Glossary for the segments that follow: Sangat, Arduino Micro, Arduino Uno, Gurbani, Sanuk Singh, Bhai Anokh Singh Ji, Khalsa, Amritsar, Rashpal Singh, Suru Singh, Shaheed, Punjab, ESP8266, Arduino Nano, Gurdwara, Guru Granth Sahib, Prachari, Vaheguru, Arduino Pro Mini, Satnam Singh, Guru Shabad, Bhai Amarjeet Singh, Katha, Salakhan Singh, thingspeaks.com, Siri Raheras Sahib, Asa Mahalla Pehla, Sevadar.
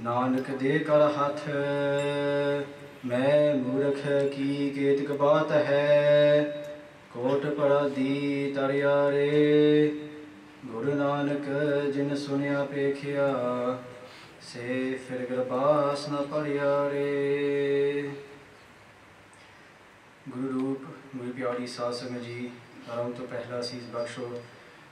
नानक दे कर हाथ मैं मूर्ख की केतक बात है कोट पर दी तरियारे गुरु नानक जिन सुनिया पेखिया से फिर गरबास न परियारे। गुरु रूप गुरु प्यारी सास में जी आराम तो पहला सीस बख्शो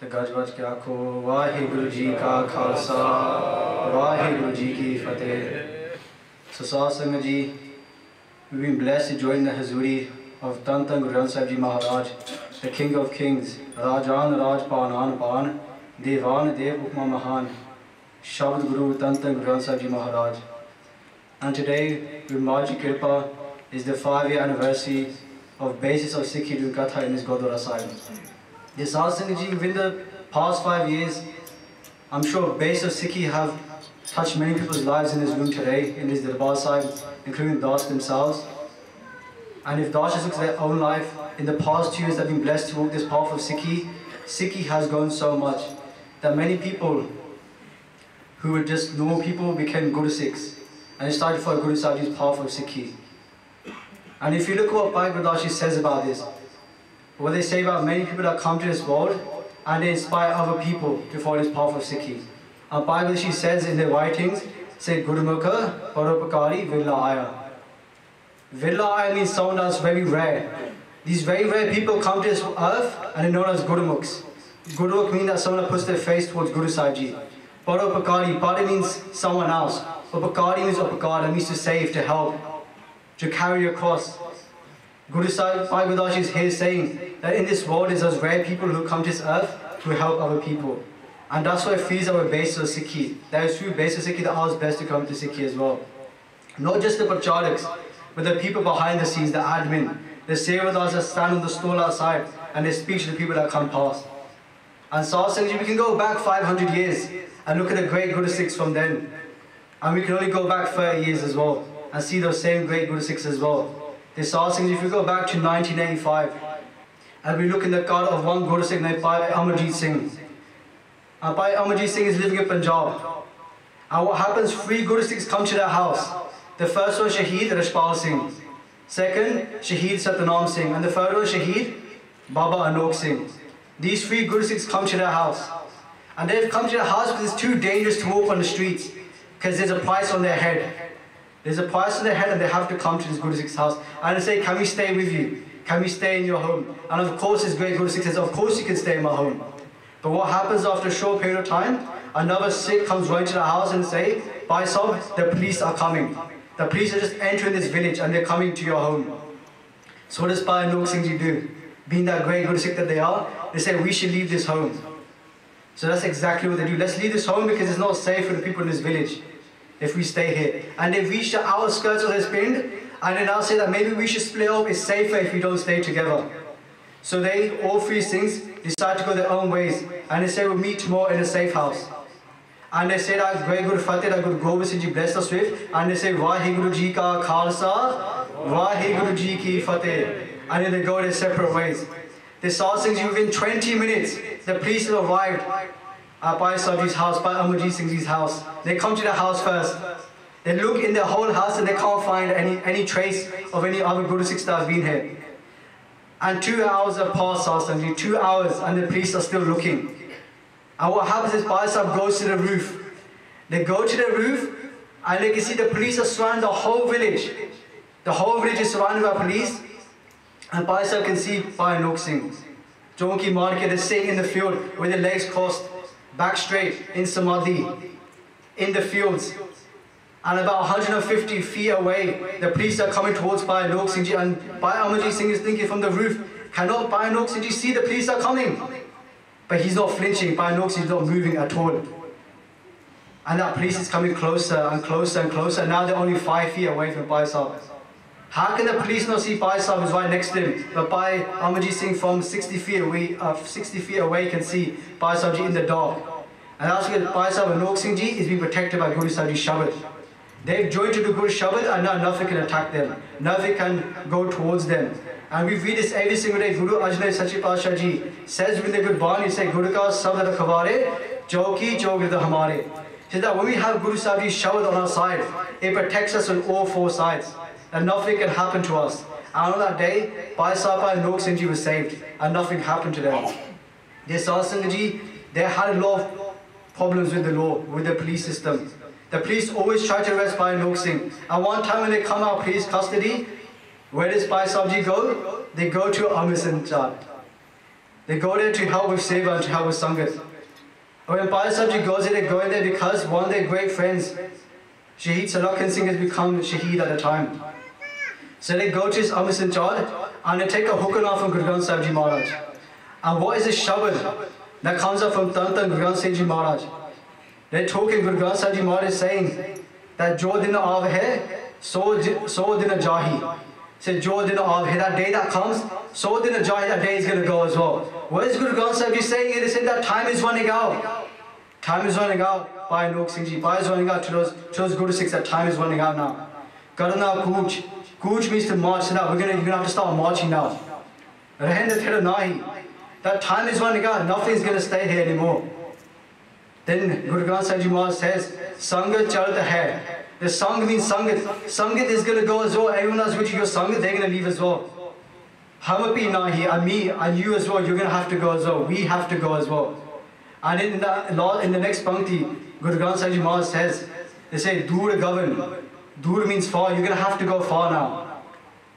तो गजवाज के आखो वाहिगुरु जी का खालसा वाहिगुरु जी की फतेह। So Satnam Ji, we've been blessed to join the Hazuri of Tantan Guru Granth Sahib Ji Maharaj, the King of Kings, Rajan Raj Panan Pan, Devan Dev Upma Mahan, Shabd Guru Tantan Guru Granth Sahib Ji Maharaj. And today, Guru Maharaj Ji Kripa is the 5-year anniversary of Basics of Sikhi doing Katha in his Gurdwara Sahib. Asa Mahalla Pehla, within the past 5 years, I'm sure Basics of Sikhi have touched many people's lives in this room today, in this Darbar Sahib, including Dash themselves. And if Dash looks at their own life, in the past 2 years they've been blessed to walk this path of Sikhi. Sikhi has grown so much that many people who were just normal people became Guru Sikhs and they started to follow Guru Sahib's path of Sikhi. And if you look what Bhai Gurudashi says about this, what they say about many people that come to this world and they inspire other people to follow this path of Sikhi. And Bible she says in their writings, say Gurumukha Paropakari Villaya. Villaya means someone that's very rare. These very rare people come to this earth and they're known as Gurumukhs. Gurumukh means that someone that puts their face towards Guru Sahib Ji. Paropakari, Pari means someone else. Upakari means upakara, means to save, to help, to carry across. Guru Sahib Gurudashi is here saying that in this world is those rare people who come to this earth to help other people. And that's why these are our Basics of Sikhi. There is true Basics of Sikhi that are us best to come to Sikhi as well. Not just the prachariks, but the people behind the scenes, the admin, the sevadars that stand on the stall outside and they speak to the people that come past. And Satnam Ji, we can go back 500 years and look at the great Guru Sikhs from then. And we can only go back 30 years as well and see those same great Guru Sikhs as well. This asking if we go back to 1985 and we look in the card of one Guru Sikh named Bhai Amarjeet Singh. And Bhai Amarjeet Singh is living in Punjab. And what happens, 3 Guru Sikhs come to their house. The first one Shaheed Rashpal Singh. Second Shaheed Satnam Singh. And the third one Shaheed Baba Anokh Singh. These 3 Guru Sikhs come to their house. And they've come to their house because it's too dangerous to walk on the streets. Because there's a price on their head. There's a price on their head and they have to come to this Guru Sikh's house and they say, can we stay with you? Can we stay in your home? And of course this great Guru Sikh says, of course you can stay in my home. But what happens after a short period of time, another Sikh comes right to the house and say, Bhai Sahib, the police are coming. The police are just entering this village and they're coming to your home. So what does Bhai Anokh Singh Ji do? Being that great Guru Sikh that they are, they say, we should leave this home. So that's exactly what they do. Let's leave this home because it's not safe for the people in this village. If we stay here. And they reach the outskirts of this pind and they now say that maybe we should split up, it's safer if we don't stay together. So they, all 3 Singhs, decide to go their own ways and they say we'll meet tomorrow in a safe house. And they say that Great Guru Fateh, that Guru Gobind Singh Ji blessed us with and they say Vaheguru Ji ka Khalsa, Vaheguru Ji ki Fateh. And then they go their separate ways. They saw Singh Ji within 20 minutes, the police have arrived at Bhai Sahib's house, Bhai Amarjeet Singh Ji's house. They come to the house first. They look in their whole house and they can't find any trace of any other Guru Sikhs that have been here. And 2 hours have passed, Satnam Ji, 2 hours, and the police are still looking. And what happens is Bhai Sahib goes to the roof. They go to the roof and they can see the police are surrounding the whole village. The whole village is surrounded by police. And Bhai Sahib can see Bhai Anokh Singh. Jonki Marke, they're sitting in the field with their legs crossed. Back straight, in Samadhi, in the fields. And about 150 feet away, the police are coming towards Bhai Anokh Singh Ji. And Bhai Amarjeet Singh is thinking from the roof, cannot Bhai Anokh Singh Ji see the police are coming? But he's not flinching, Bhai Anokh Singh is not moving at all. And that police is coming closer and closer and closer, and now they're only 5 feet away from Bhai Sahib. How can the police not see Bhai Sahib is right next to him? But Bhai Amarjeet Singh from 60 feet away can see Bhai Sahib Ji in the dark. And that's because Bhai Sahib Anokh Singh Ji is being protected by Guru Sahib Ji's Shabad. They've joined to the Guru Shabad, and now nothing can attack them. Nothing can go towards them. And we read this every single day. Guru Ajna Sachi Pasha Ji says with the Gurbani, say, Guru ka sabda khabare, chauki chauk da hamare. He says that when we have Guru Sahib Ji's Shabad on our side, it protects us on all four sides. And nothing can happen to us. And on that day, Bhai Sahib and Anokh Singh Ji were saved, and nothing happened to them. They saw Singh Ji, they had a lot of problems with the law, with the police system. The police always try to arrest Bhai Anokh Singh. And one time when they come out of police custody, where does Bhai Sahib Ji go? They go to Amritsar. They go there to help with Seva and to help with Sangat. And when Bhai Sahib Ji goes there, they go in there because one of their great friends, Shaheed Salakhan Singh, has become Shaheed at the time. So they go to his Amritsar and they take a hukana from Guru Granth Sahib Ji Maharaj. And what is this Shabad that comes up from Tantan Guru Granth Sahib Ji Maharaj? They're talking, Guru Granth Sahib Ji Maharaj is saying that jo din aave hai, so din jahi. Say jo din aave hai, that day that comes, so din jahi, that day is going to go as well. What is Guru Granth Sahib Ji saying? They say that time is running out. Time is running out by Anokh Singh Ji. By is running out to those Guru Sikhs that time is running out now. Karna Kuch. Kuch means to march now. You're going to have to start marching now. Rehne thera nahi. That time is running out. Nothing is going to stay here anymore. Then Guru Granth Sahib Ji Maharaj says, Sangat chalat hai. The Sang means Sangat. Sangat is going to go as well. Everyone else which you go Sangat, they're going to leave as well. Hamapi nahi, and me, and you as well, you're going to have to go as well. We have to go as well. And in the next pankti, Guru Granth Sahib Ji Maharaj says, they say, Dur Gavan. Dur means far. You're going to have to go far now.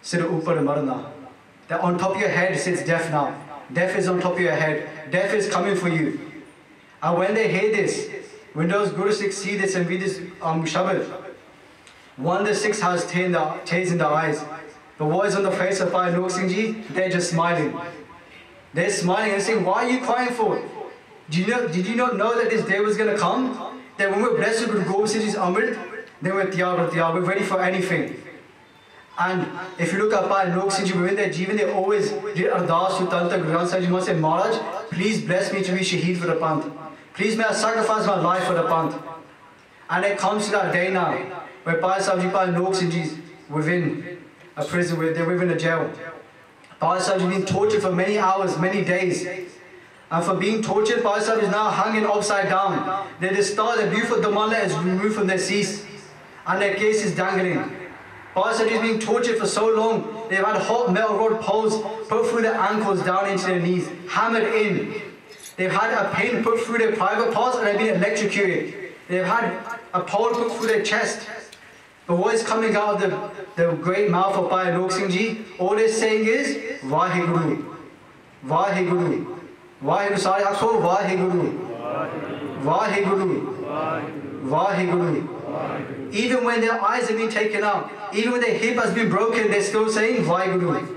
Sir upar marna. That on top of your head sits death now. Death is on top of your head. Death is coming for you. And when they hear this, when those Guru Sikhs see this and read this Shabad, one of the Sikhs has tears in their eyes. The words on the face of Bhai Anokh Singh Ji, they're just smiling. They're smiling and saying, why are you crying for? Did you not know that this day was going to come? That when we're blessed with Guru Singh Ji's Amrit, then we're tiyar, we're ready for anything. And if you look at Bhai Anokh Singh Ji, within their jeevan, they always did ardas to Tanta Guru Granth Sahib Ji Maharaj, say, Maharaj, please bless me to be Shaheed for the Panth. Please may I sacrifice my life for the Panth. And it comes to that day now, where Bhai Sahib Ji, Bhai Anokh Singh Ji is within a prison, they're within a jail. Bhai Sahib Ji has been tortured for many hours, many days. And for being tortured, Bhai Sahib is now hanging upside down. Then the star, the beautiful Damala, is removed from their seats, and their case is dangling. Bhai Sahib Ji is being tortured for so long, they've had hot metal rod poles put through their ankles down into their knees, hammered in. They've had a pin put through their private parts and they've been electrocuted. They've had a pole put through their chest. But what is coming out of the great mouth of Bhai Anokh Singh Ji, all they're saying is, Vaheguru, Vaheguru, Vaheguru, sorry, I call Vaheguru, Vaheguru, Vaheguru. Even when their eyes have been taken out, even when their hip has been broken, they're still saying Vaheguru.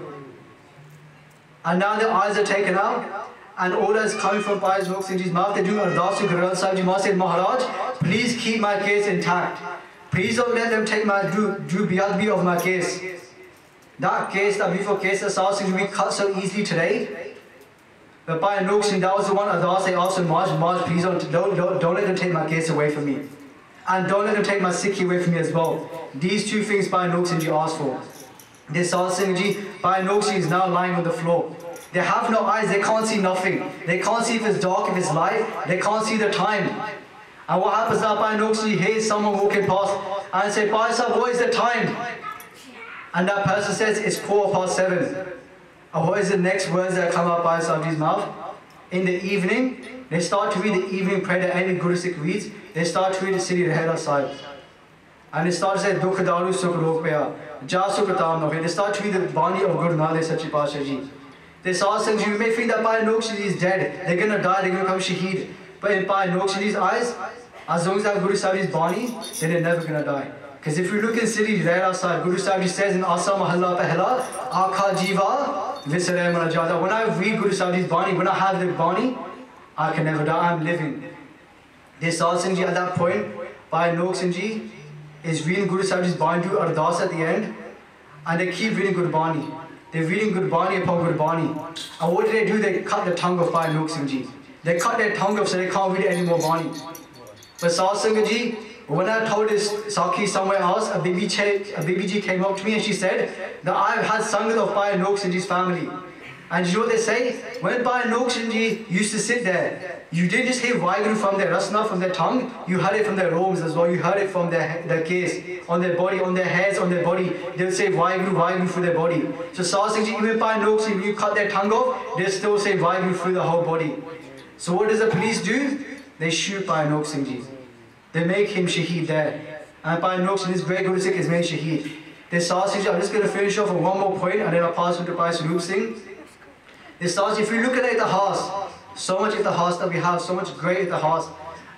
And now their eyes are taken out, and all that is coming from Bhai Anokh Singh Ji's mouth, they do ardas to Guru Granth Sahib Ji Maharaj, said, Maharaj, please keep my case intact. Please don't let them take my dubiyadbi of my case. That case, that beautiful case that Sahib Singh Ji cut so easily today. But Bhai Anokh Singh, that was the one ardas they asked him, Maharaj, please don't let them take my case away from me. And don't let them take my Sikhi away from me as well. These two things Bhai Anokh Singh Ji asked for. This Sahib Singh Ji, Bhai Anokh Singh is now lying on the floor. They have no eyes, they can't see nothing. They can't see if it's dark, if it's light. They can't see the time. And what happens now, Bhai Anokh Singh Ji hears someone walking past and say, Bhai Sahib, what is the time? And that person says, it's 7:15. And what is the next words that come out of Bhai Sahib Ji's mouth? In the evening, they start to read the evening prayer that any Guru Sikh reads. They start to read the Siri Raheras Sahib. And they start to say, Dukh Daru Sukh Lok Peya, Ja Sukh Tam Nohe. They start to read the Bani of Guru Nanak Sachi Pasha Ji. They saw Singh Ji, you may think that Bhai Anokh Singh Ji is dead, they're going to die, they're going to become Shaheed. But in Bhai Anokh Singh Ji's eyes, as long as that Guru Sahib Ji's Bani, then they're never going to die. Because if you look in Siri Raheras Sahib, Guru Sahib Ji says in Asa Mahalla Pehla, Akha Jeeva Visare Manajada. When I read Guru Sahib Ji's Bani, when I have the Bani, I can never die, I'm living. Sal Singh Ji at that point. Bhai Anokh Singh Ji is reading Guru Sahib Ji's Bandu Ardas at the end, and they keep reading Gurbani. They're reading Gurbani upon Gurbani. And what did they do? They cut the tongue of Bhai Anokh Singh Ji. They cut their tongue off so they can't read any more Bani. But Sal Singh Ji, when I told this Sakhi somewhere else, a Bibi Ji came up to me and she said that I've had Sangat of Bhai Anokh Singh Ji's family. And you know what they say? When Bhai Anokh Singh Ji used to sit there, you didn't just hear Vaheguru from their rasna, from their tongue, you heard it from their robes as well, you heard it from their case, on their body, on their hairs, on their body. They'll say Vaheguru, Vaheguru through their body. So Sal Singh Ji, even Bhai Anokh Singh, when you cut their tongue off, they'll still say Vaheguru through the whole body. So what does the police do? They shoot Bhai Anokh Singh Ji. They make him shaheed there. And Bhai Anokh Singh, this great Guru Sikh, is made shaheed. This Sal Singh Ji, I'm just going to finish off with one more point and then I'll pass on to Bhai Suru Singh. This Sal Singh, if you look at the Itihas, so much Itihas that we have, so much great Itihas.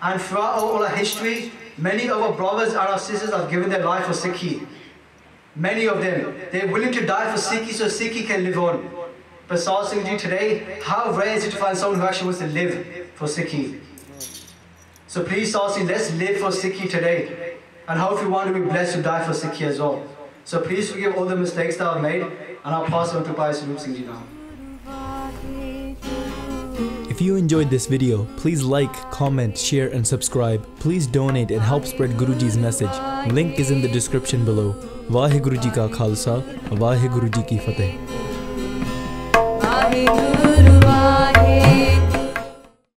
And throughout all our history, many of our brothers and our sisters have given their life for Sikhi. Many of them, they're willing to die for Sikhi so Sikhi can live on. But Sal Singh Ji today, how rare is it to find someone who actually wants to live for Sikhi? So please, Sal Singh, let's live for Sikhi today. And hope you want to be blessed to die for Sikhi as well. So please forgive all the mistakes that I've made, and I'll pass on to Bhai Sanuk Singh Ji now. If you enjoyed this video, please like, comment, share and subscribe. Please donate and help spread Guruji's message. Link is in the description below. Vaheguru Ji ka Khalsa, Vaheguru Ji ki Fateh.